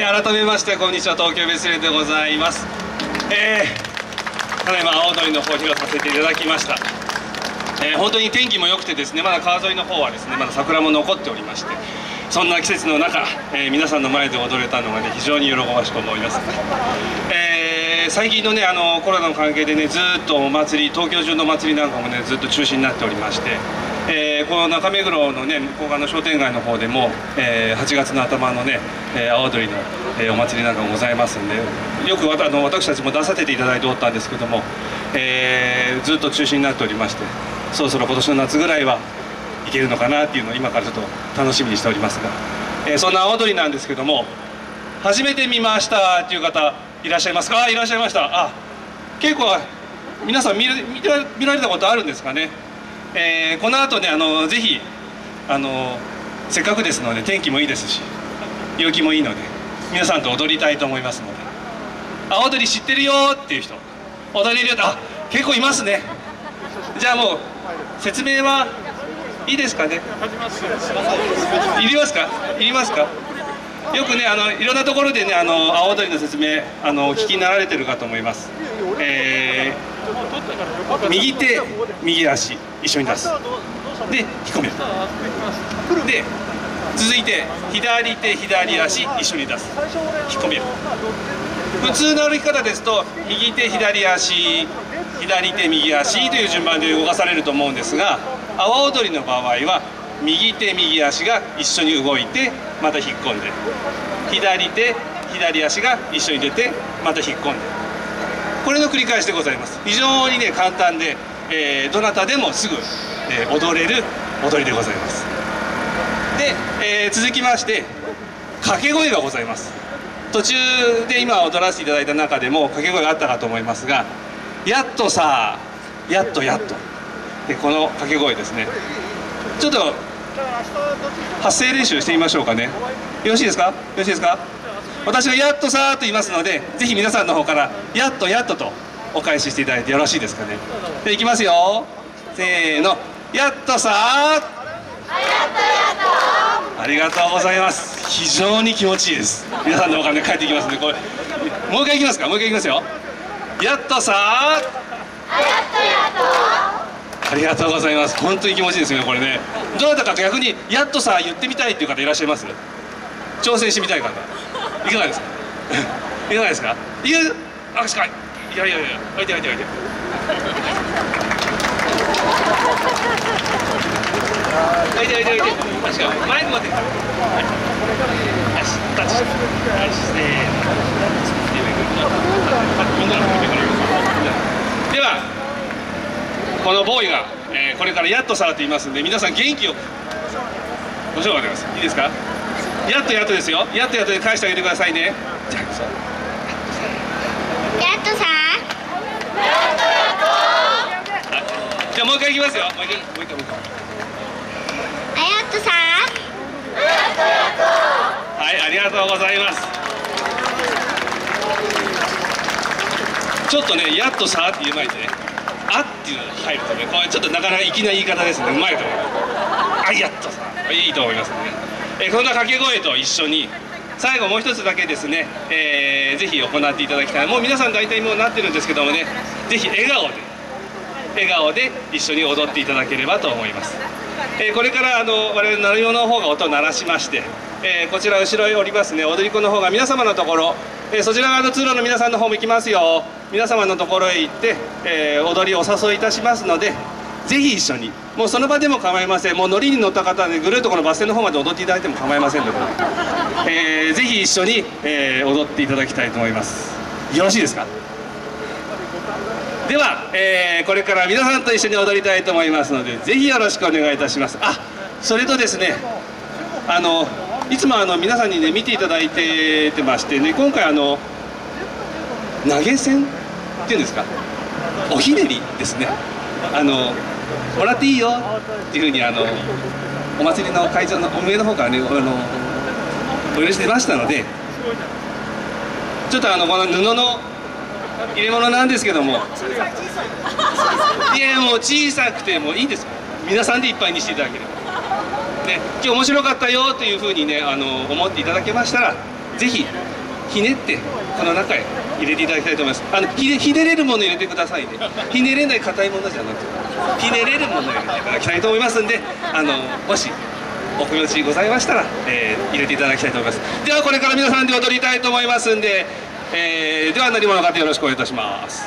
はい、改めましてこんにちは、東京ベースレンでございます。ただいま青鳥の方を披露させていただきました。本当に天気も良くてですね、まだ川沿いの方はですねまだ桜も残っておりまして、そんな季節の中、皆さんの前で踊れたのがね非常に喜ばしく思います。最近のねコロナの関係でねずっとお祭り、東京中のお祭りなんかもねずっと中止になっておりまして、この中目黒のね向こう側の商店街の方でも、8月の頭のね青鳥の、お祭りなんかもございますんで、よく私たちも出させていただいておったんですけども、ずっと中止になっておりまして、そろそろ今年の夏ぐらいはいけるのかなっていうのを今からちょっと楽しみにしておりますが、そんな青鳥なんですけども、初めて見ましたっていう方いらっしゃいますか？いらっしゃいました。あ、結構皆さん見られたことあるんですかね。この後ねぜひせっかくですので天気もいいですし陽気もいいので皆さんと踊りたいと思いますので、あ、踊り知ってるよっていう人、踊れるよって、あ、結構いますね。じゃあもう説明はいいですかね。いりますか？いりますか？よくねいろんなところでね青鳥の説明お聞きになられてるかと思います。右手右足一緒に出すで引っ込めるで、続いて左手左足一緒に出す引っ込める。普通の歩き方ですと右手左足左手右足という順番で動かされると思うんですが、阿波踊りの場合は右手右足が一緒に動いてまた引っ込んで、左手左足が一緒に出てまた引っ込んで、これの繰り返しでございます。非常にね簡単で、どなたでもすぐ、踊れる踊りでございます。で、続きまして掛け声がございます。途中で今踊らせていただいた中でも掛け声があったかと思いますが、やっとさあ、やっとやっと、でこの掛け声ですね、ちょっと発声練習してみましょうかね。よろしいですか？よろしいですか？私がやっとさーと言いますので、ぜひ皆さんの方からやっとやっととお返ししていただいてよろしいですかね。で、いきますよ。せーの、やっとさー。やっとやっと。ありがとうございます。非常に気持ちいいです。皆さんの方からね帰ってきますので、これもう一回いきますか？もう一回いきますよ。やっとさー。やっとやっと。ありがとうございます。本当に気持ちいいですよね、これね。どなたか逆にやっとさ言ってみたいっていう方いらっしゃいます？挑戦してみたい方いかがですか？いかがですか？いや、あ、しかい。いやいやいや、おいでおいでおいで。おいでおいでおいで。あ、しかい。マイク持って。あ、し、タッチ。あ、して。みんなの首から。では。このボーイが、これからやっとさらって言いますんで、皆さん元気よくご賞があります。いいですか？やっとやっとですよ。やっとやっとで返してあげてくださいね。じゃあ、そう。やっとさー。やっとやっと。じゃあもう一回いきますよ。もう一回、もう一回、もう一回。あ、やっとさー。やっとやっと。はい、ありがとうございます。ちょっとね、やっとさーって言う前にね。あっていうのが入るとね、これちょっとなかなか粋な言い方ですね。うまいと思います。あ、やっとさいいと思いますね。こんな掛け声と一緒に最後もう一つだけですね、ぜひ行っていただきたい。もう皆さん大体もうなってるんですけどもね、ぜひ笑顔で一緒に踊っていただければと思います。これから我々鳴り子の方が音を鳴らしまして、こちら後ろへおりますね踊り子の方が皆様のところ、そちら側の通路の皆さんの方も行きますよ。皆様のところへ行って、踊りをお誘いいたしますので、ぜひ一緒に、もうその場でも構いません。もう乗りに乗った方でぐるっとこのバス停の方まで踊っていただいても構いませんので、ぜひ一緒に、踊っていただきたいと思います。よろしいですか？では、これから皆さんと一緒に踊りたいと思いますので、ぜひよろしくお願いいたします。あ、それとですね、いつも皆さんにね見ていただいててましてね、今回投げ銭っていうんですか、おひねりですね、もらっていいよっていうふうにお祭りの会場の運営の方からねお許し出ましたので、ちょっとこの布の入れ物なんですけども、いやもう小さくてもいいんです。皆さんでいっぱいにしていただければね、今日面白かったよというふうにね思っていただけましたら、ぜひひねってこの中へ入れていただきたいと思います。ひねれるもの入れてくださいね。ひねれない硬いものじゃなくて、ひねれるもの入れていただきたいと思いますんで、もしお気持ちございましたら、入れていただきたいと思います。ではこれから皆さんで踊りたいと思いますんで、では何者かとよろしくお願いいたします。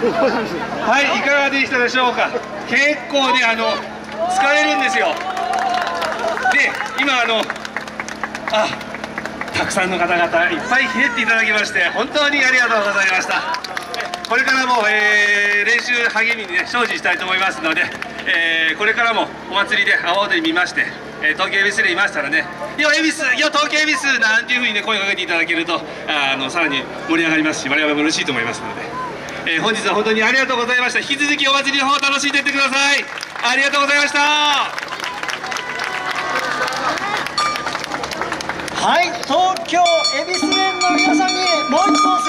はい、いかがでしたでしょうか。結構ね、使えるんですよ。で、今たくさんの方々いっぱいひねっていただきまして本当にありがとうございました。これからも、練習励みにね精進したいと思いますので、これからもお祭りで阿波踊り見まして、東京恵比寿でいましたらね「よ恵比寿よ東京恵比寿」なんていうふうにね声をかけていただけるとさらに盛り上がりますし、我々も嬉しいと思いますので、本日は本当にありがとうございました。引き続きお祭りの方楽しんでいってください。ありがとうございました。はい、東京恵比寿園の皆さんにもう一度。